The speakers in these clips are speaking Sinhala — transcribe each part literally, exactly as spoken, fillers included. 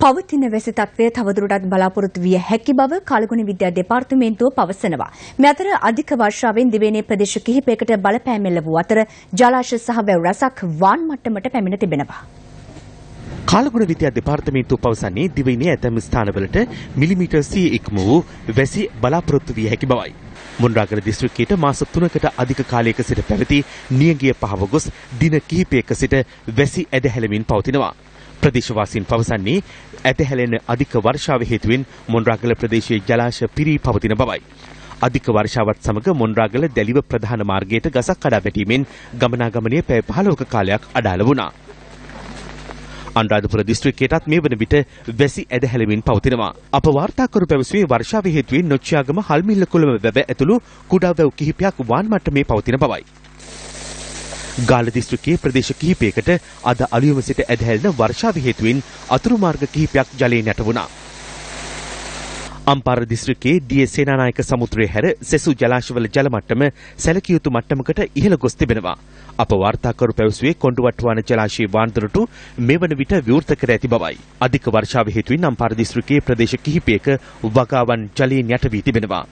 පවතින වෙස තත්ත්වය තවදුරටත් බලාපොරොත්තු විය හැකි බව කලගුණ විද්‍යා දෙපාර්තමේන්තුව පවසනවා. මේ අතර අධික වර්ෂාවෙන් දිවයිනේ ප්‍රදේශ කිහිපයකට බලපෑම ලැබුව අතර ජලාශය සහ වැව් රසක් වාන් මට්ටමට පැමිණ තිබෙනවා. කලගුණ විද්‍යා දෙපාර්තමේන්තුව පවසන්නේ දිවයිනේ ඇතැම් ස්ථානවලට මිලිමීටර් සිය ඉක්ම වූ වැසි බලාපොරොත්තු විය හැකි බවයි. මුණරාගල දිස්ත්‍රික්කයට මාස තුනකට අධික කාලයක සිට පැවති නියගිය පහව ගොස් දින කිහිපයක සිට වැසි ඇදහැලමින් පවතිනවා. ප්‍රදේශවාසීන් පවසන්නේ ඇදහැලෙන අධික වර්ෂාව හේතුවෙන් මොණරාගල ප්‍රදේශයේ ජලාශය පිරී පවතින බවයි. අධික වර්ෂාවත් සමග මොණරාගල දැලිව ප්‍රධාන මාර්ගයට ගසක් කඩා වැටීමෙන් ගමනාගමනය පැය පහළොවක කාලයක් අඩාල වුණා. අනුරාධපුර දිස්ත්‍රික්කයටත් මේ වන විට වැසි ඇදහැලමින් පවතිනවා. අප වාර්තා කරු පැවසුවේ වර්ෂාව හේතුවෙන් නොච්චියාගම හල්මිල්ල කුලම වැව ඇතුළු කුඩා වැව් කිහිපයක් වාන් මට්ටමේ පවතින බවයි. ගාල්ල දිස්ත්‍රික්කයේ ප්‍රදේශ කිහිපයකට අද අලුයම සිට ඇදහැලෙන වර්ෂාව හේතුවෙන් අතුරු මාර්ග කිහිපයක් ජලයෙන් යට වුණා. අම්පාර දිස්ත්‍රික්කයේ ඩී.ඒ. සේනානායක සමුද්‍රය හැර සෙසු ජලාශවල ජල මට්ටම සැලකිය යුතු මට්ටමකට ඉහළ ගොස් තිබෙනවා. අප වාර්තාකරු පැවසුවේ කොණ්ඩුවට්ටුවාන ජලාශයේ වාන්දරටු මෙවන විට විවෘත කර ඇති බවයි. අධික වර්ෂාව හේතුවෙන් අම්පාර දිස්ත්‍රික්කයේ ප්‍රදේශ කිහිපයක වගාවන් ජලයෙන් යට වී තිබෙනවා.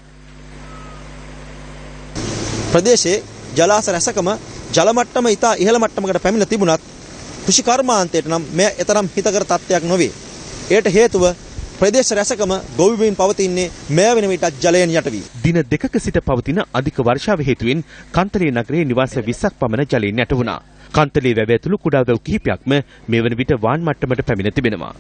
ප්‍රදේශයේ ජලාශ රැසකම ජල මට්ටම ඉතා ඉහළ මට්ටමකට පැමිණ තිබුණත් කෘෂිකර්මාන්තයට නම් මෙය එතරම් හිතකර තත්ත්වයක් නොවේ. ඒට හේතුව ප්‍රදේශ රැසකම ගොවිබිම් පවතින්නේ මෙය වෙන විටත් ජලයෙන් යට වී. දින දෙකක සිට පවතින අධික වර්ෂාව හේතුවෙන් කන්තලේ නගරයේ නිවාස විස්සක් පමණ ජලයෙන් යට වුණා. කන්තලේ වැව ඇතුළු කුඩා වැව් කිහිපයක්ම මෙවන විට වාන් මට්ටමට පැමිණ තිබෙනවා.